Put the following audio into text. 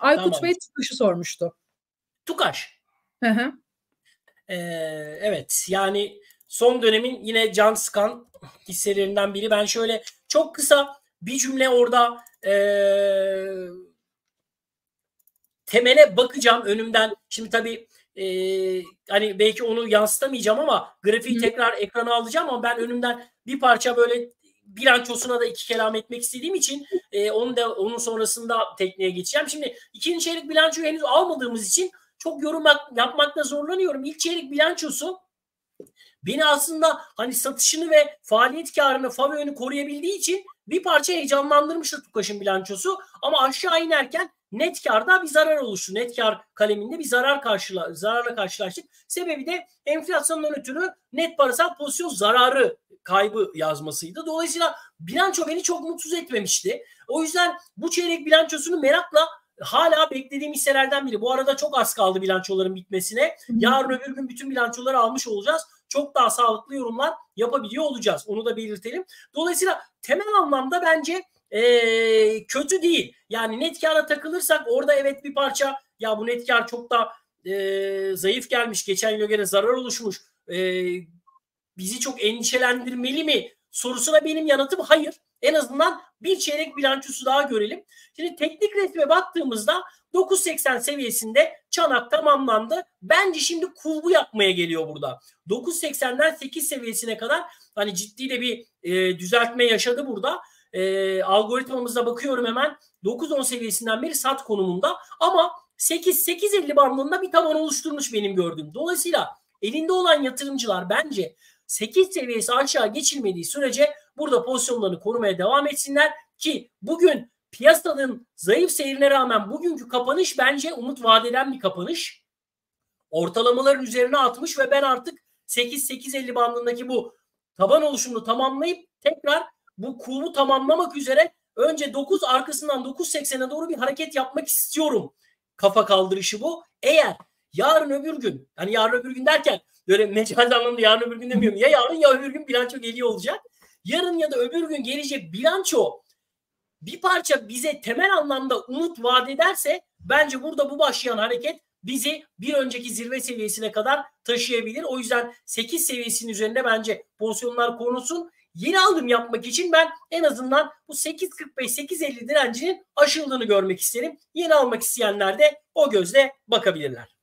Aykut Bey Tukaş'ı sormuştu. Tukaş. Hı. Evet, yani son dönemin yine can sıkan hisselerinden biri. Ben şöyle çok kısa bir cümle orada temele bakacağım önümden. Şimdi tabii hani belki onu yansıtamayacağım ama grafiği tekrar ekrana alacağım, ama ben önümden bir parça böyle bilançosuna da iki kelam etmek istediğim için onun sonrasında tekneye geçeceğim. Şimdi ikinci çeyrek bilançoyu henüz almadığımız için çok yorum yapmakta zorlanıyorum. İlk çeyrek bilançosu beni aslında hani satışını ve faaliyet karını, FAVÖ'nü koruyabildiği için bir parça heyecanlandırmıştı Tukaş'ın bilançosu, ama aşağı inerken net karda bir zarar oluştu. Net kar kaleminde bir zararla karşılaştık. Sebebi de enflasyondan ötürü net parasal pozisyon zararı kaybı yazmasıydı. Dolayısıyla bilanço beni çok mutsuz etmemişti. O yüzden bu çeyrek bilançosunu merakla hala beklediğim hisselerden biri. Bu arada çok az kaldı bilançoların bitmesine. Yarın öbür gün bütün bilançoları almış olacağız. Çok daha sağlıklı yorumlar yapabiliyor olacağız. Onu da belirtelim. Dolayısıyla temel anlamda bence kötü değil. Yani net kâra takılırsak orada evet bir parça ya bu net kâr çok da zayıf gelmiş. Geçen yıla göre zarar oluşmuş. Bizi çok endişelendirmeli mi sorusuna benim yanıtım hayır. En azından bir çeyrek bilançosu daha görelim. Şimdi teknik resme baktığımızda 9.80 seviyesinde çanak tamamlandı. Bence şimdi kulbu yapmaya geliyor burada. 9.80'den 8 seviyesine kadar hani ciddi de bir düzeltme yaşadı burada. Algoritmamıza bakıyorum hemen. 9.10 seviyesinden beri sat konumunda, ama 8.50 bandında bir taban oluşturmuş benim gördüğüm. Dolayısıyla elinde olan yatırımcılar bence 8 seviyesi aşağı geçilmediği sürece burada pozisyonlarını korumaya devam etsinler ki bugün piyasanın zayıf seyrine rağmen bugünkü kapanış bence umut vadeden bir kapanış. Ortalamaların üzerine atmış ve ben artık 8-8.50 bandındaki bu taban oluşumunu tamamlayıp tekrar bu kulbu tamamlamak üzere önce 9 arkasından 9.80'e doğru bir hareket yapmak istiyorum. Kafa kaldırışı bu. Eğer yarın öbür gün, hani yarın öbür gün derken böyle mecaz anlamda yarın öbür gün demiyorum. Ya yarın ya öbür gün bilanço geliyor olacak. Yarın ya da öbür gün gelecek bilanço bir parça bize temel anlamda umut vaat ederse bence burada bu başlayan hareket bizi bir önceki zirve seviyesine kadar taşıyabilir. O yüzden 8 seviyesinin üzerinde bence pozisyonlar korunsun. Yeni alım yapmak için ben en azından bu 8.45-8.50 direncinin aşıldığını görmek isterim. Yeni almak isteyenler de o gözle bakabilirler.